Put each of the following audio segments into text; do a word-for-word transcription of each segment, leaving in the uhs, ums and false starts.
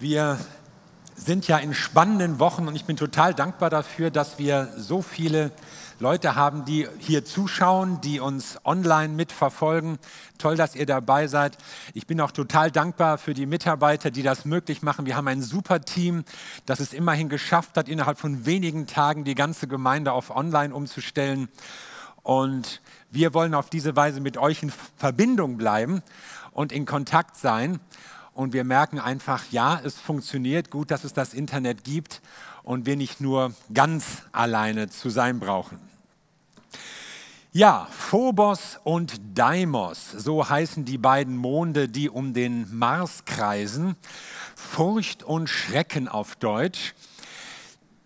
Wir sind ja in spannenden Wochen und ich bin total dankbar dafür, dass wir so viele Leute haben, die hier zuschauen, die uns online mitverfolgen. Toll, dass ihr dabei seid. Ich bin auch total dankbar für die Mitarbeiter, die das möglich machen. Wir haben ein super Team, das es immerhin geschafft hat, innerhalb von wenigen Tagen die ganze Gemeinde auf online umzustellen. Und wir wollen auf diese Weise mit euch in Verbindung bleiben und in Kontakt sein. Und wir merken einfach, ja, es funktioniert gut, dass es das Internet gibt und wir nicht nur ganz alleine zu sein brauchen. Ja, Phobos und Deimos, so heißen die beiden Monde, die um den Mars kreisen. Furcht und Schrecken auf Deutsch.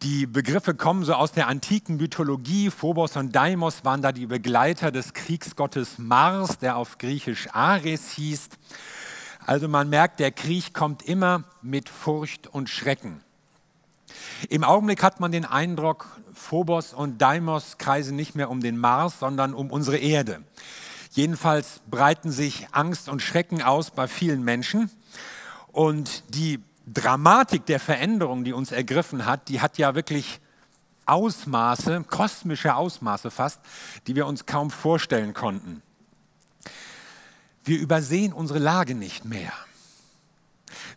Die Begriffe kommen so aus der antiken Mythologie. Phobos und Deimos waren da die Begleiter des Kriegsgottes Mars, der auf Griechisch Ares hieß. Also man merkt, der Krieg kommt immer mit Furcht und Schrecken. Im Augenblick hat man den Eindruck, Phobos und Deimos kreisen nicht mehr um den Mars, sondern um unsere Erde. Jedenfalls breiten sich Angst und Schrecken aus bei vielen Menschen. Und die Dramatik der Veränderung, die uns ergriffen hat, die hat ja wirklich Ausmaße, kosmische Ausmaße fast, die wir uns kaum vorstellen konnten. Wir übersehen unsere Lage nicht mehr.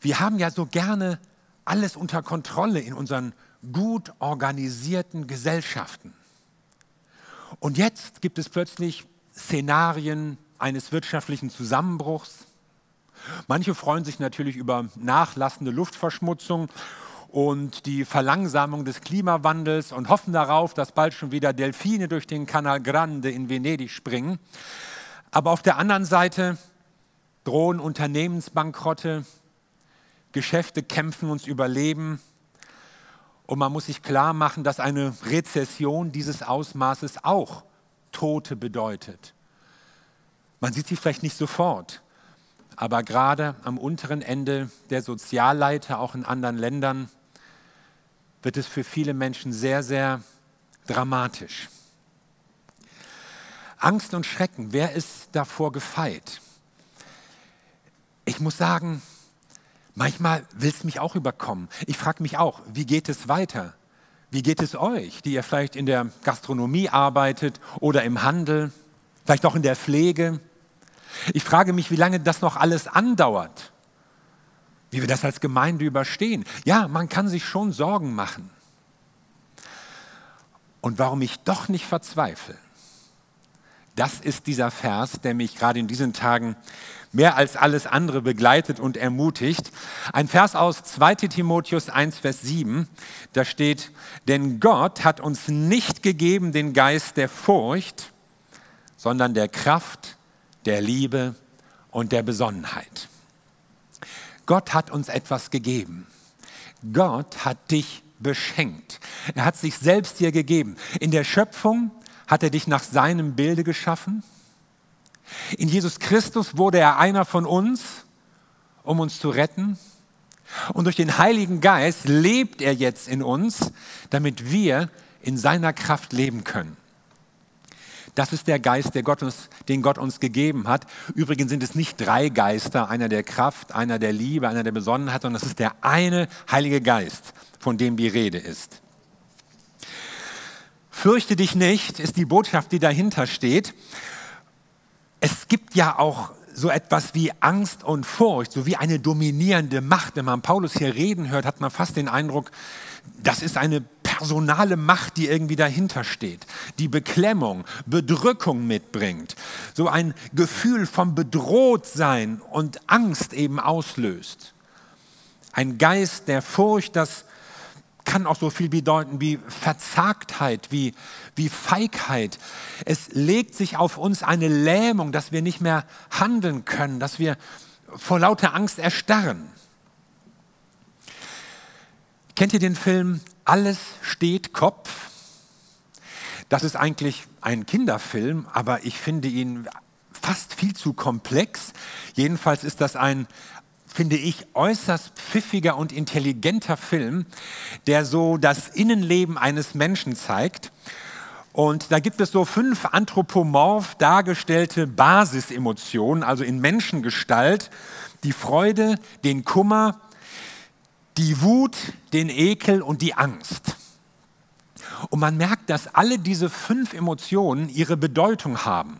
Wir haben ja so gerne alles unter Kontrolle in unseren gut organisierten Gesellschaften. Und jetzt gibt es plötzlich Szenarien eines wirtschaftlichen Zusammenbruchs. Manche freuen sich natürlich über nachlassende Luftverschmutzung und die Verlangsamung des Klimawandels und hoffen darauf, dass bald schon wieder Delfine durch den Canal Grande in Venedig springen. Aber auf der anderen Seite drohen Unternehmensbankrotte, Geschäfte kämpfen ums Überleben und man muss sich klar machen, dass eine Rezession dieses Ausmaßes auch Tote bedeutet. Man sieht sie vielleicht nicht sofort, aber gerade am unteren Ende der Sozialleiter, auch in anderen Ländern, wird es für viele Menschen sehr, sehr dramatisch. Angst und Schrecken, wer ist davor gefeit? Ich muss sagen, manchmal will es mich auch überkommen. Ich frage mich auch, wie geht es weiter? Wie geht es euch, die ihr vielleicht in der Gastronomie arbeitet oder im Handel, vielleicht auch in der Pflege? Ich frage mich, wie lange das noch alles andauert, wie wir das als Gemeinde überstehen. Ja, man kann sich schon Sorgen machen. Und warum ich doch nicht verzweifle? Das ist dieser Vers, der mich gerade in diesen Tagen mehr als alles andere begleitet und ermutigt. Ein Vers aus zweiter Timotheus eins, Vers sieben, da steht, denn Gott hat uns nicht gegeben den Geist der Furcht, sondern der Kraft, der Liebe und der Besonnenheit. Gott hat uns etwas gegeben. Gott hat dich beschenkt. Er hat sich selbst dir gegeben. In der Schöpfung hat er dich nach seinem Bilde geschaffen. In Jesus Christus wurde er einer von uns, um uns zu retten. Und durch den Heiligen Geist lebt er jetzt in uns, damit wir in seiner Kraft leben können. Das ist der Geist, der Gott uns, den Gott uns gegeben hat. Übrigens sind es nicht drei Geister, einer der Kraft, einer der Liebe, einer der Besonnenheit, sondern das ist der eine Heilige Geist, von dem die Rede ist. Fürchte dich nicht, ist die Botschaft, die dahinter steht. Es gibt ja auch so etwas wie Angst und Furcht, so wie eine dominierende Macht. Wenn man Paulus hier reden hört, hat man fast den Eindruck, das ist eine personale Macht, die irgendwie dahinter steht, die Beklemmung, Bedrückung mitbringt, so ein Gefühl vom Bedrohtsein und Angst eben auslöst. Ein Geist der Furcht, das kann auch so viel bedeuten wie Verzagtheit, wie, wie Feigheit. Es legt sich auf uns eine Lähmung, dass wir nicht mehr handeln können, dass wir vor lauter Angst erstarren. Kennt ihr den Film Alles steht Kopf? Das ist eigentlich ein Kinderfilm, aber ich finde ihn fast viel zu komplex. Jedenfalls ist das ein finde ich, äußerst pfiffiger und intelligenter Film, der so das Innenleben eines Menschen zeigt. Und da gibt es so fünf anthropomorph dargestellte Basisemotionen, also in Menschengestalt, die Freude, den Kummer, die Wut, den Ekel und die Angst. Und man merkt, dass alle diese fünf Emotionen ihre Bedeutung haben.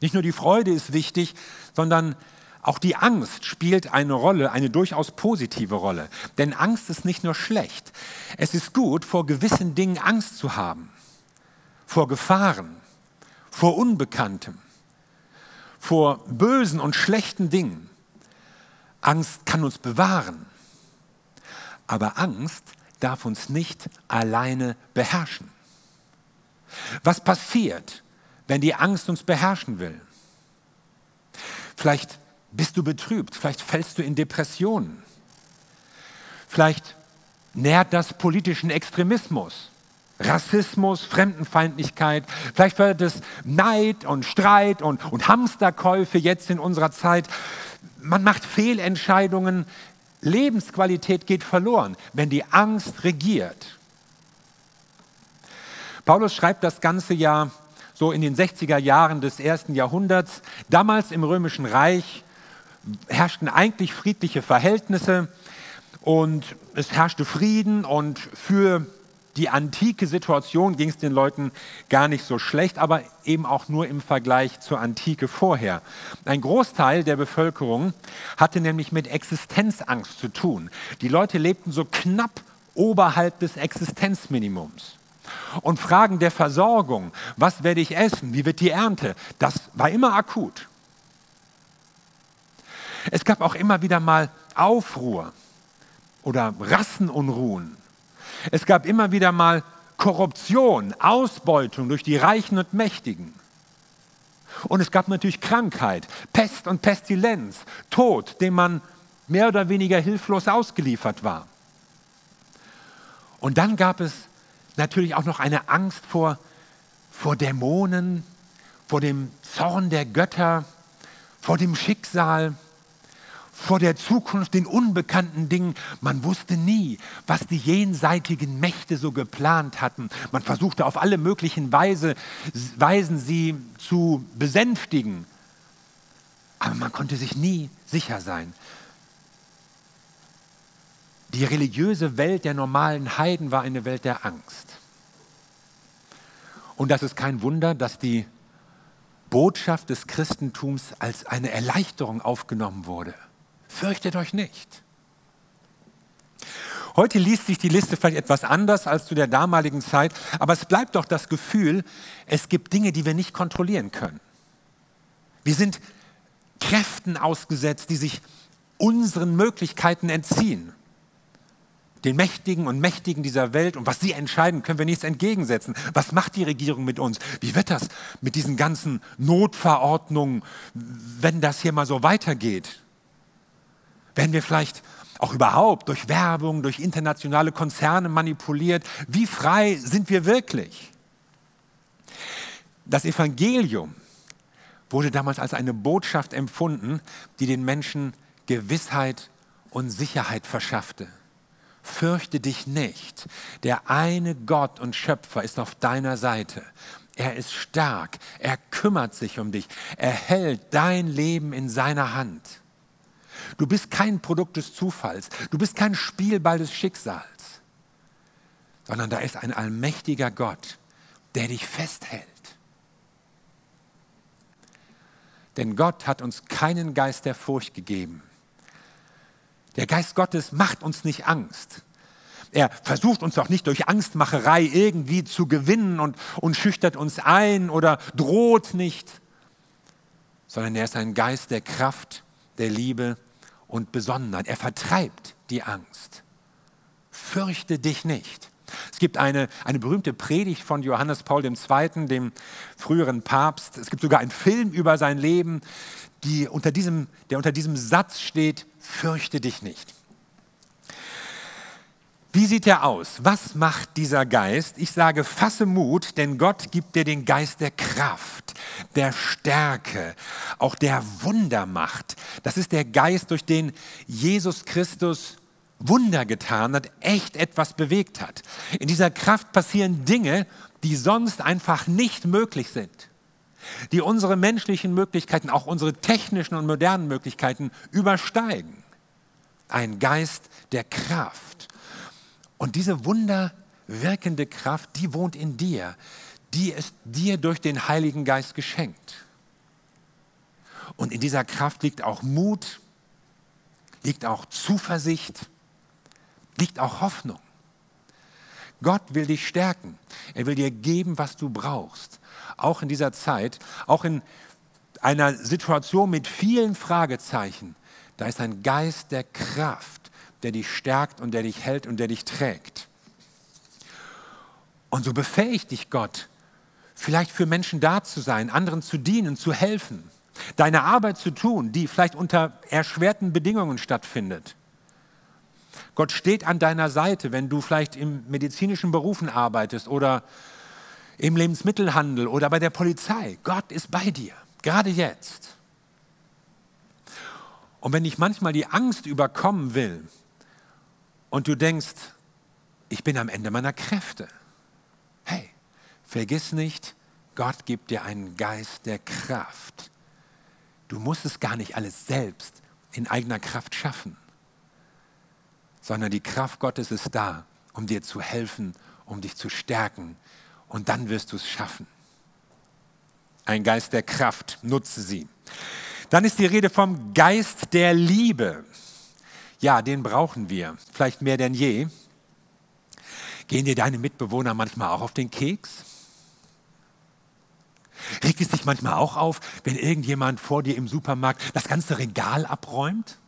Nicht nur die Freude ist wichtig, sondern auch die Angst spielt eine Rolle, eine durchaus positive Rolle. Denn Angst ist nicht nur schlecht. Es ist gut, vor gewissen Dingen Angst zu haben. Vor Gefahren, vor Unbekanntem, vor bösen und schlechten Dingen. Angst kann uns bewahren. Aber Angst darf uns nicht alleine beherrschen. Was passiert, wenn die Angst uns beherrschen will? Vielleicht bist du betrübt, vielleicht fällst du in Depressionen. Vielleicht nährt das politischen Extremismus, Rassismus, Fremdenfeindlichkeit. Vielleicht wird es Neid und Streit und, und Hamsterkäufe jetzt in unserer Zeit. Man macht Fehlentscheidungen. Lebensqualität geht verloren, wenn die Angst regiert. Paulus schreibt das ganze ja so in den sechziger Jahren des ersten Jahrhunderts. Damals im Römischen Reich herrschten eigentlich friedliche Verhältnisse und es herrschte Frieden, und für die antike Situation ging es den Leuten gar nicht so schlecht, aber eben auch nur im Vergleich zur Antike vorher. Ein Großteil der Bevölkerung hatte nämlich mit Existenzangst zu tun. Die Leute lebten so knapp oberhalb des Existenzminimums. Und Fragen der Versorgung, was werde ich essen, wie wird die Ernte, das war immer akut. Es gab auch immer wieder mal Aufruhr oder Rassenunruhen. Es gab immer wieder mal Korruption, Ausbeutung durch die Reichen und Mächtigen. Und es gab natürlich Krankheit, Pest und Pestilenz, Tod, dem man mehr oder weniger hilflos ausgeliefert war. Und dann gab es natürlich auch noch eine Angst vor, vor Dämonen, vor dem Zorn der Götter, vor dem Schicksal, vor der Zukunft, den unbekannten Dingen. Man wusste nie, was die jenseitigen Mächte so geplant hatten. Man versuchte auf alle möglichen Weise, Weisen, sie zu besänftigen. Aber man konnte sich nie sicher sein. Die religiöse Welt der normalen Heiden war eine Welt der Angst. Und das ist kein Wunder, dass die Botschaft des Christentums als eine Erleichterung aufgenommen wurde. Fürchtet euch nicht. Heute liest sich die Liste vielleicht etwas anders als zu der damaligen Zeit, aber es bleibt doch das Gefühl, es gibt Dinge, die wir nicht kontrollieren können. Wir sind Kräften ausgesetzt, die sich unseren Möglichkeiten entziehen. Den Mächtigen und Mächtigen dieser Welt, und was sie entscheiden, können wir nichts entgegensetzen. Was macht die Regierung mit uns? Wie wird das mit diesen ganzen Notverordnungen, wenn das hier mal so weitergeht? Werden wir vielleicht auch überhaupt durch Werbung, durch internationale Konzerne manipuliert? Wie frei sind wir wirklich? Das Evangelium wurde damals als eine Botschaft empfunden, die den Menschen Gewissheit und Sicherheit verschaffte. Fürchte dich nicht, der eine Gott und Schöpfer ist auf deiner Seite. Er ist stark, er kümmert sich um dich, er hält dein Leben in seiner Hand. Du bist kein Produkt des Zufalls, du bist kein Spielball des Schicksals, sondern da ist ein allmächtiger Gott, der dich festhält. Denn Gott hat uns keinen Geist der Furcht gegeben. Der Geist Gottes macht uns nicht Angst. Er versucht uns auch nicht durch Angstmacherei irgendwie zu gewinnen und, und schüchtert uns ein oder droht nicht, sondern er ist ein Geist der Kraft, der Liebe und Besonnenheit. Er vertreibt die Angst. Fürchte dich nicht. Es gibt eine, eine berühmte Predigt von Johannes Paul der Zweite, dem früheren Papst. Es gibt sogar einen Film über sein Leben, die unter diesem, der unter diesem Satz steht: Fürchte dich nicht. Wie sieht er aus? Was macht dieser Geist? Ich sage, fasse Mut, denn Gott gibt dir den Geist der Kraft, der Stärke, auch der Wundermacht. Das ist der Geist, durch den Jesus Christus Wunder getan hat, echt etwas bewegt hat. In dieser Kraft passieren Dinge, die sonst einfach nicht möglich sind, die unsere menschlichen Möglichkeiten, auch unsere technischen und modernen Möglichkeiten übersteigen. Ein Geist der Kraft. Und diese wunderwirkende Kraft, die wohnt in dir. Die ist dir durch den Heiligen Geist geschenkt. Und in dieser Kraft liegt auch Mut, liegt auch Zuversicht, liegt auch Hoffnung. Gott will dich stärken. Er will dir geben, was du brauchst. Auch in dieser Zeit, auch in einer Situation mit vielen Fragezeichen, da ist ein Geist der Kraft, der dich stärkt und der dich hält und der dich trägt. Und so befähigt dich Gott, vielleicht für Menschen da zu sein, anderen zu dienen, zu helfen, deine Arbeit zu tun, die vielleicht unter erschwerten Bedingungen stattfindet. Gott steht an deiner Seite, wenn du vielleicht in medizinischen Berufen arbeitest oder im Lebensmittelhandel oder bei der Polizei. Gott ist bei dir, gerade jetzt. Und wenn dich manchmal die Angst überkommen will und du denkst, ich bin am Ende meiner Kräfte. Hey, vergiss nicht, Gott gibt dir einen Geist der Kraft. Du musst es gar nicht alles selbst in eigener Kraft schaffen, sondern die Kraft Gottes ist da, um dir zu helfen, um dich zu stärken. Und dann wirst du es schaffen. Ein Geist der Kraft, nutze sie. Dann ist die Rede vom Geist der Liebe. Ja, den brauchen wir, vielleicht mehr denn je. Gehen dir deine Mitbewohner manchmal auch auf den Keks? Regt es dich manchmal auch auf, wenn irgendjemand vor dir im Supermarkt das ganze Regal abräumt?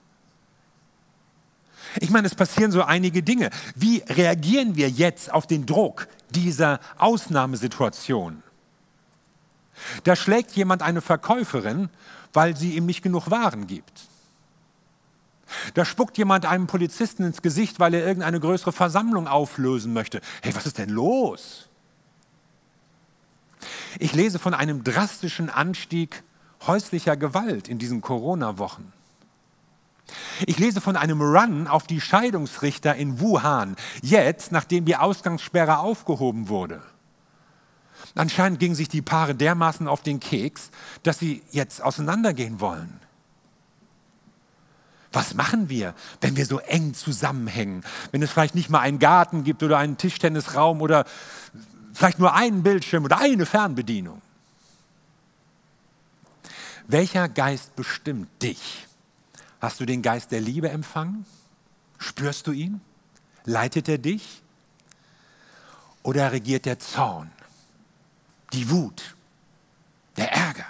Ich meine, es passieren so einige Dinge. Wie reagieren wir jetzt auf den Druck dieser Ausnahmesituation? Da schlägt jemand eine Verkäuferin, weil sie ihm nicht genug Waren gibt. Da spuckt jemand einem Polizisten ins Gesicht, weil er irgendeine größere Versammlung auflösen möchte. Hey, was ist denn los? Ich lese von einem drastischen Anstieg häuslicher Gewalt in diesen Corona-Wochen. Ich lese von einem Run auf die Scheidungsrichter in Wuhan, jetzt, nachdem die Ausgangssperre aufgehoben wurde. Anscheinend gingen sich die Paare dermaßen auf den Keks, dass sie jetzt auseinandergehen wollen. Was machen wir, wenn wir so eng zusammenhängen? Wenn es vielleicht nicht mal einen Garten gibt oder einen Tischtennisraum oder vielleicht nur einen Bildschirm oder eine Fernbedienung? Welcher Geist bestimmt dich? Hast du den Geist der Liebe empfangen? Spürst du ihn? Leitet er dich? Oder regiert der Zorn, die Wut, der Ärger?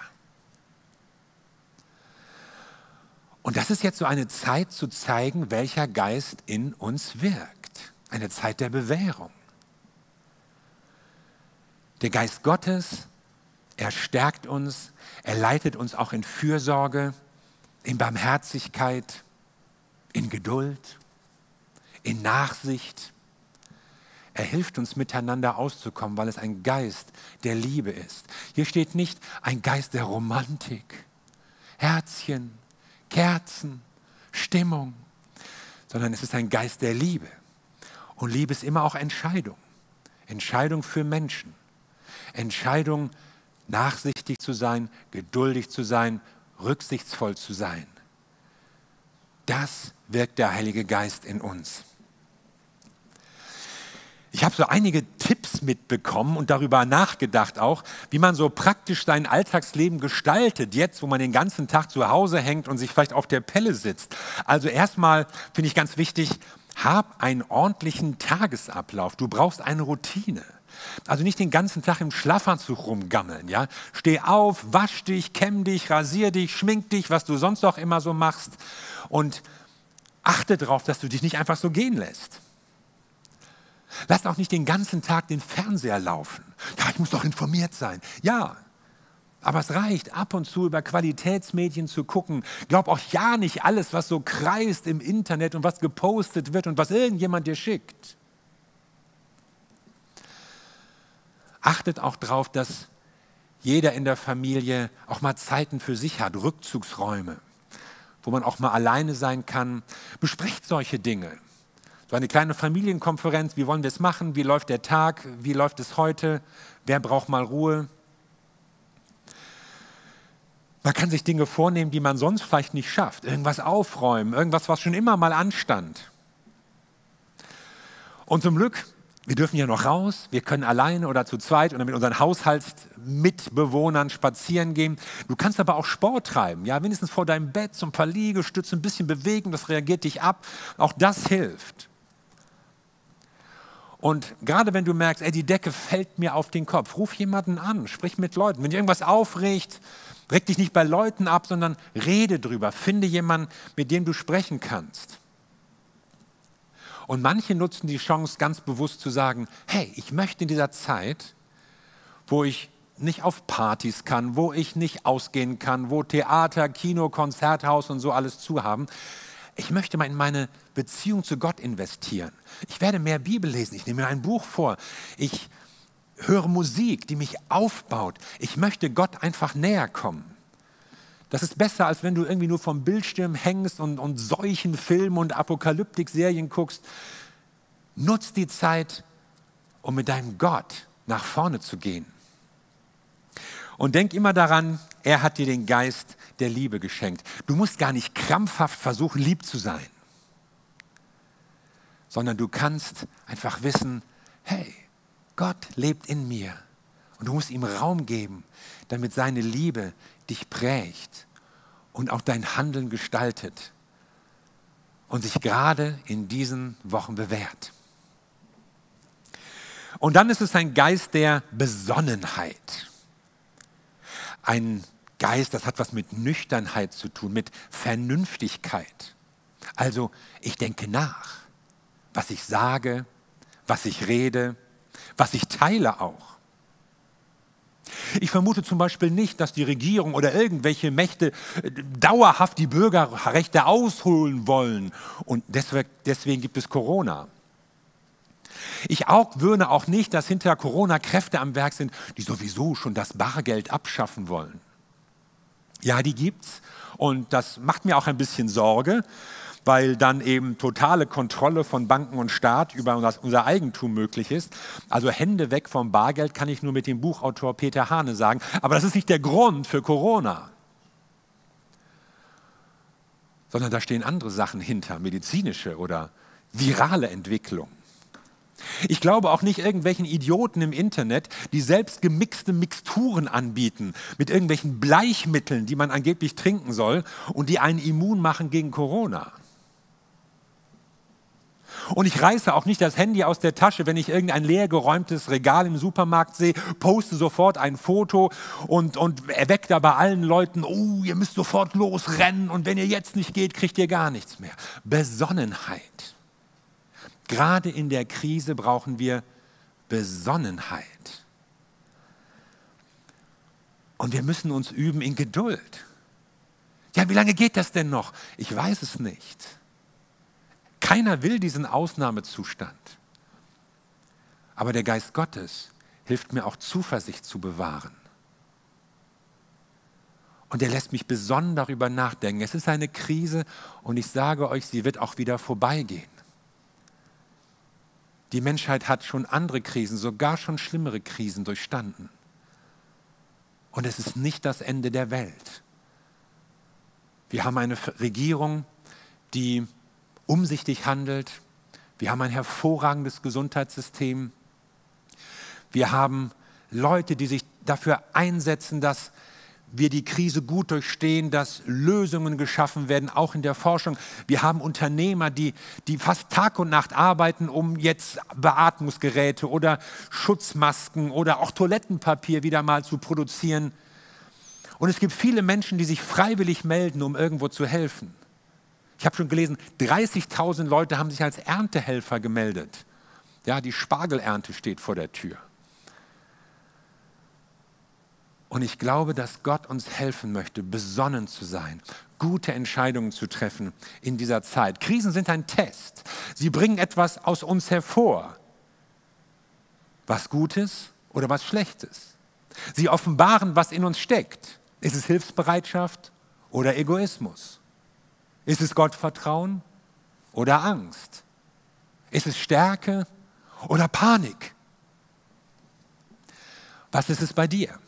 Und das ist jetzt so eine Zeit zu zeigen, welcher Geist in uns wirkt. Eine Zeit der Bewährung. Der Geist Gottes, er stärkt uns, er leitet uns auch in Fürsorge, in Barmherzigkeit, in Geduld, in Nachsicht. Er hilft uns miteinander auszukommen, weil es ein Geist der Liebe ist. Hier steht nicht ein Geist der Romantik, Herzchen, Kerzen, Stimmung, sondern es ist ein Geist der Liebe. Und Liebe ist immer auch Entscheidung. Entscheidung für Menschen. Entscheidung, nachsichtig zu sein, geduldig zu sein, rücksichtsvoll zu sein. Das wirkt der Heilige Geist in uns. Ich habe so einige Tipps mitbekommen und darüber nachgedacht auch, wie man so praktisch sein Alltagsleben gestaltet, jetzt wo man den ganzen Tag zu Hause hängt und sich vielleicht auf der Pelle sitzt. Also erstmal finde ich ganz wichtig, hab einen ordentlichen Tagesablauf. Du brauchst eine Routine. Also nicht den ganzen Tag im Schlafanzug rumgammeln, ja? Steh auf, wasch dich, kämm dich, rasier dich, schmink dich, was du sonst auch immer so machst. Und achte darauf, dass du dich nicht einfach so gehen lässt. Lass auch nicht den ganzen Tag den Fernseher laufen. Ja, ich muss doch informiert sein. Ja, aber es reicht, ab und zu über Qualitätsmedien zu gucken. Glaub auch ja nicht alles, was so kreist im Internet und was gepostet wird und was irgendjemand dir schickt. Achtet auch darauf, dass jeder in der Familie auch mal Zeiten für sich hat, Rückzugsräume, wo man auch mal alleine sein kann. Besprecht solche Dinge. So eine kleine Familienkonferenz, wie wollen wir es machen, wie läuft der Tag, wie läuft es heute, wer braucht mal Ruhe. Man kann sich Dinge vornehmen, die man sonst vielleicht nicht schafft. Irgendwas aufräumen, irgendwas, was schon immer mal anstand. Und zum Glück, wir dürfen ja noch raus, wir können alleine oder zu zweit oder mit unseren Haushaltsmitbewohnern spazieren gehen. Du kannst aber auch Sport treiben, ja, wenigstens vor deinem Bett, so ein paar Liegestütze, ein bisschen bewegen, das reagiert dich ab, auch das hilft. Und gerade wenn du merkst, ey, die Decke fällt mir auf den Kopf, ruf jemanden an, sprich mit Leuten. Wenn dir irgendwas aufregt, reg dich nicht bei Leuten ab, sondern rede drüber, finde jemanden, mit dem du sprechen kannst. Und manche nutzen die Chance, ganz bewusst zu sagen, hey, ich möchte in dieser Zeit, wo ich nicht auf Partys kann, wo ich nicht ausgehen kann, wo Theater, Kino, Konzerthaus und so alles zu haben, ich möchte mal in meine Beziehung zu Gott investieren. Ich werde mehr Bibel lesen, ich nehme mir ein Buch vor, ich höre Musik, die mich aufbaut. Ich möchte Gott einfach näher kommen. Das ist besser, als wenn du irgendwie nur vom Bildschirm hängst und, und solchen Filmen und Apokalyptik-Serien guckst. Nutz die Zeit, um mit deinem Gott nach vorne zu gehen. Und denk immer daran, er hat dir den Geist der Liebe geschenkt. Du musst gar nicht krampfhaft versuchen, lieb zu sein, sondern du kannst einfach wissen, hey, Gott lebt in mir. Und du musst ihm Raum geben, damit seine Liebe dich prägt und auch dein Handeln gestaltet und sich gerade in diesen Wochen bewährt. Und dann ist es ein Geist der Besonnenheit. Ein Geist, das hat was mit Nüchternheit zu tun, mit Vernünftigkeit. Also ich denke nach, was ich sage, was ich rede, was ich teile auch. Ich vermute zum Beispiel nicht, dass die Regierung oder irgendwelche Mächte dauerhaft die Bürgerrechte ausholen wollen. Und deswegen gibt es Corona. Ich auch würde auch nicht, dass hinter Corona Kräfte am Werk sind, die sowieso schon das Bargeld abschaffen wollen. Ja, die gibt's. Und das macht mir auch ein bisschen Sorge, weil dann eben totale Kontrolle von Banken und Staat über unser Eigentum möglich ist. Also Hände weg vom Bargeld, kann ich nur mit dem Buchautor Peter Hahne sagen. Aber das ist nicht der Grund für Corona. Sondern da stehen andere Sachen hinter, medizinische oder virale Entwicklung. Ich glaube auch nicht irgendwelchen Idioten im Internet, die selbst gemixte Mixturen anbieten mit irgendwelchen Bleichmitteln, die man angeblich trinken soll und die einen immun machen gegen Corona. Und ich reiße auch nicht das Handy aus der Tasche, wenn ich irgendein leergeräumtes Regal im Supermarkt sehe, poste sofort ein Foto und, und erwecke da bei allen Leuten, oh, ihr müsst sofort losrennen und wenn ihr jetzt nicht geht, kriegt ihr gar nichts mehr. Besonnenheit. Gerade in der Krise brauchen wir Besonnenheit. Und wir müssen uns üben in Geduld. Ja, wie lange geht das denn noch? Ich weiß es nicht. Keiner will diesen Ausnahmezustand. Aber der Geist Gottes hilft mir auch Zuversicht zu bewahren. Und er lässt mich besonnen darüber nachdenken. Es ist eine Krise und ich sage euch, sie wird auch wieder vorbeigehen. Die Menschheit hat schon andere Krisen, sogar schon schlimmere Krisen durchstanden. Und es ist nicht das Ende der Welt. Wir haben eine Regierung, die umsichtig handelt. Wir haben ein hervorragendes Gesundheitssystem. Wir haben Leute, die sich dafür einsetzen, dass wir die Krise gut durchstehen, dass Lösungen geschaffen werden, auch in der Forschung. Wir haben Unternehmer, die, die fast Tag und Nacht arbeiten, um jetzt Beatmungsgeräte oder Schutzmasken oder auch Toilettenpapier wieder mal zu produzieren. Und es gibt viele Menschen, die sich freiwillig melden, um irgendwo zu helfen. Ich habe schon gelesen, dreißigtausend Leute haben sich als Erntehelfer gemeldet. Ja, die Spargelernte steht vor der Tür. Und ich glaube, dass Gott uns helfen möchte, besonnen zu sein, gute Entscheidungen zu treffen in dieser Zeit. Krisen sind ein Test. Sie bringen etwas aus uns hervor. Was Gutes oder was Schlechtes. Sie offenbaren, was in uns steckt. Ist es Hilfsbereitschaft oder Egoismus? Ist es Gottvertrauen oder Angst? Ist es Stärke oder Panik? Was ist es bei dir?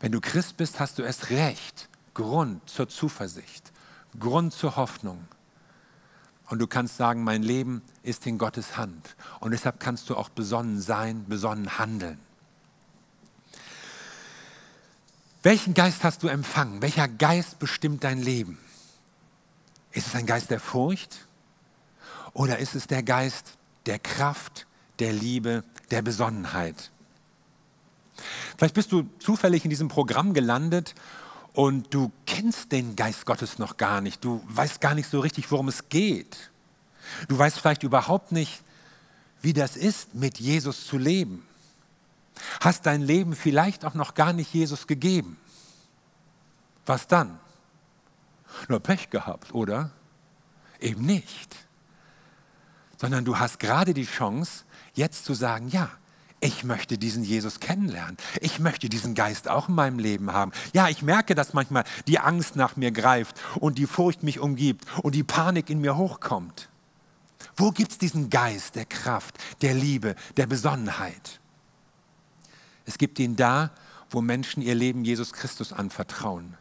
Wenn du Christ bist, hast du erst recht Grund zur Zuversicht, Grund zur Hoffnung. Und du kannst sagen, mein Leben ist in Gottes Hand. Und deshalb kannst du auch besonnen sein, besonnen handeln. Welchen Geist hast du empfangen? Welcher Geist bestimmt dein Leben? Ist es ein Geist der Furcht? Oder ist es der Geist der Kraft, der Liebe, der Besonnenheit? Vielleicht bist du zufällig in diesem Programm gelandet und du kennst den Geist Gottes noch gar nicht. Du weißt gar nicht so richtig, worum es geht. Du weißt vielleicht überhaupt nicht, wie das ist, mit Jesus zu leben. Hast dein Leben vielleicht auch noch gar nicht Jesus gegeben. Was dann? Nur Pech gehabt, oder? Eben nicht. Sondern du hast gerade die Chance, jetzt zu sagen, ja, ich möchte diesen Jesus kennenlernen. Ich möchte diesen Geist auch in meinem Leben haben. Ja, ich merke, dass manchmal die Angst nach mir greift und die Furcht mich umgibt und die Panik in mir hochkommt. Wo gibt es diesen Geist der Kraft, der Liebe, der Besonnenheit? Es gibt ihn da, wo Menschen ihr Leben Jesus Christus anvertrauen.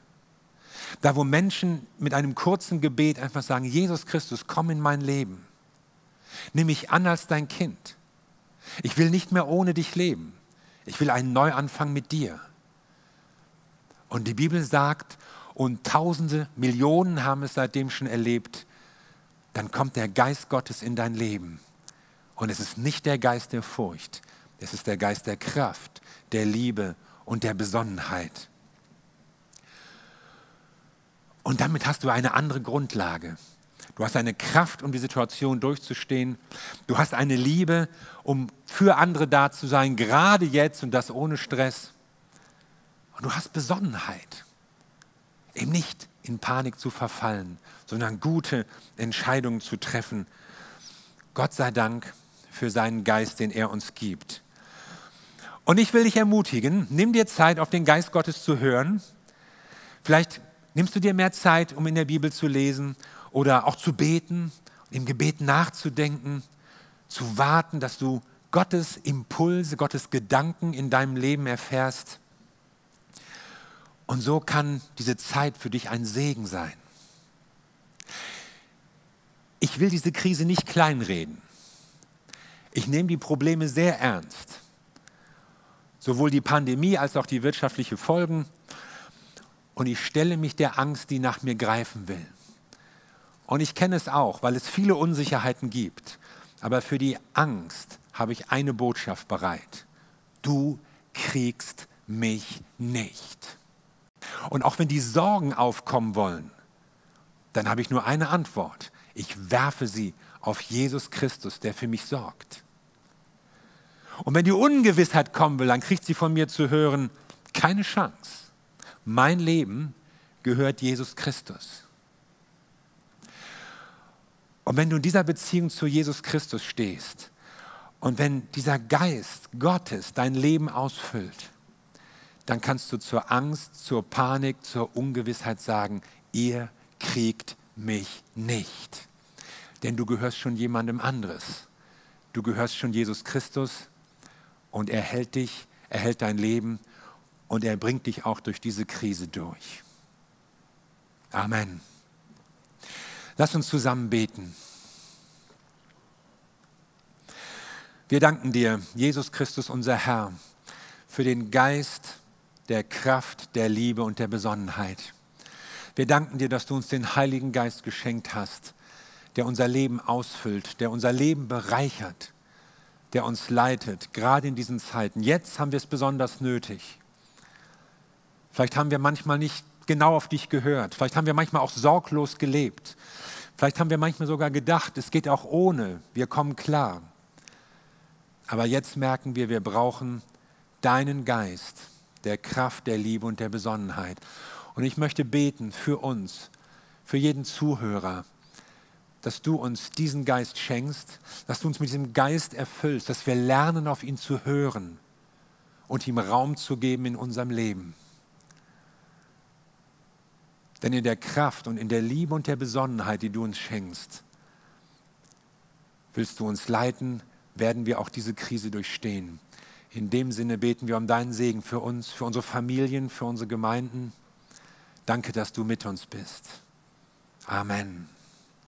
Da, wo Menschen mit einem kurzen Gebet einfach sagen, Jesus Christus, komm in mein Leben. Nimm mich an als dein Kind. Ich will nicht mehr ohne dich leben. Ich will einen Neuanfang mit dir. Und die Bibel sagt, und Tausende, Millionen haben es seitdem schon erlebt, dann kommt der Geist Gottes in dein Leben. Und es ist nicht der Geist der Furcht, es ist der Geist der Kraft, der Liebe und der Besonnenheit. Und damit hast du eine andere Grundlage. Du hast eine Kraft, um die Situation durchzustehen. Du hast eine Liebe, um für andere da zu sein, gerade jetzt und das ohne Stress. Und du hast Besonnenheit, eben nicht in Panik zu verfallen, sondern gute Entscheidungen zu treffen. Gott sei Dank für seinen Geist, den er uns gibt. Und ich will dich ermutigen, nimm dir Zeit, auf den Geist Gottes zu hören. Vielleicht nimmst du dir mehr Zeit, um in der Bibel zu lesen, oder auch zu beten, im Gebet nachzudenken, zu warten, dass du Gottes Impulse, Gottes Gedanken in deinem Leben erfährst. Und so kann diese Zeit für dich ein Segen sein. Ich will diese Krise nicht kleinreden. Ich nehme die Probleme sehr ernst. Sowohl die Pandemie als auch die wirtschaftlichen Folgen. Und ich stelle mich der Angst, die nach mir greifen will. Und ich kenne es auch, weil es viele Unsicherheiten gibt. Aber für die Angst habe ich eine Botschaft bereit. Du kriegst mich nicht. Und auch wenn die Sorgen aufkommen wollen, dann habe ich nur eine Antwort. Ich werfe sie auf Jesus Christus, der für mich sorgt. Und wenn die Ungewissheit kommen will, dann kriegt sie von mir zu hören, keine Chance. Mein Leben gehört Jesus Christus. Und wenn du in dieser Beziehung zu Jesus Christus stehst und wenn dieser Geist Gottes dein Leben ausfüllt, dann kannst du zur Angst, zur Panik, zur Ungewissheit sagen, ihr kriegt mich nicht. Denn du gehörst schon jemandem anderes. Du gehörst schon Jesus Christus und er hält dich, er hält dein Leben und er bringt dich auch durch diese Krise durch. Amen. Lass uns zusammen beten. Wir danken dir, Jesus Christus, unser Herr, für den Geist der Kraft, der Liebe und der Besonnenheit. Wir danken dir, dass du uns den Heiligen Geist geschenkt hast, der unser Leben ausfüllt, der unser Leben bereichert, der uns leitet, gerade in diesen Zeiten. Jetzt haben wir es besonders nötig. Vielleicht haben wir manchmal nicht genau auf dich gehört. Vielleicht haben wir manchmal auch sorglos gelebt. Vielleicht haben wir manchmal sogar gedacht, es geht auch ohne, wir kommen klar. Aber jetzt merken wir, wir brauchen deinen Geist, der Kraft, der Liebe und der Besonnenheit. Und ich möchte beten für uns, für jeden Zuhörer, dass du uns diesen Geist schenkst, dass du uns mit diesem Geist erfüllst, dass wir lernen, auf ihn zu hören und ihm Raum zu geben in unserem Leben. Denn in der Kraft und in der Liebe und der Besonnenheit, die du uns schenkst, willst du uns leiten, werden wir auch diese Krise durchstehen. In dem Sinne beten wir um deinen Segen für uns, für unsere Familien, für unsere Gemeinden. Danke, dass du mit uns bist. Amen.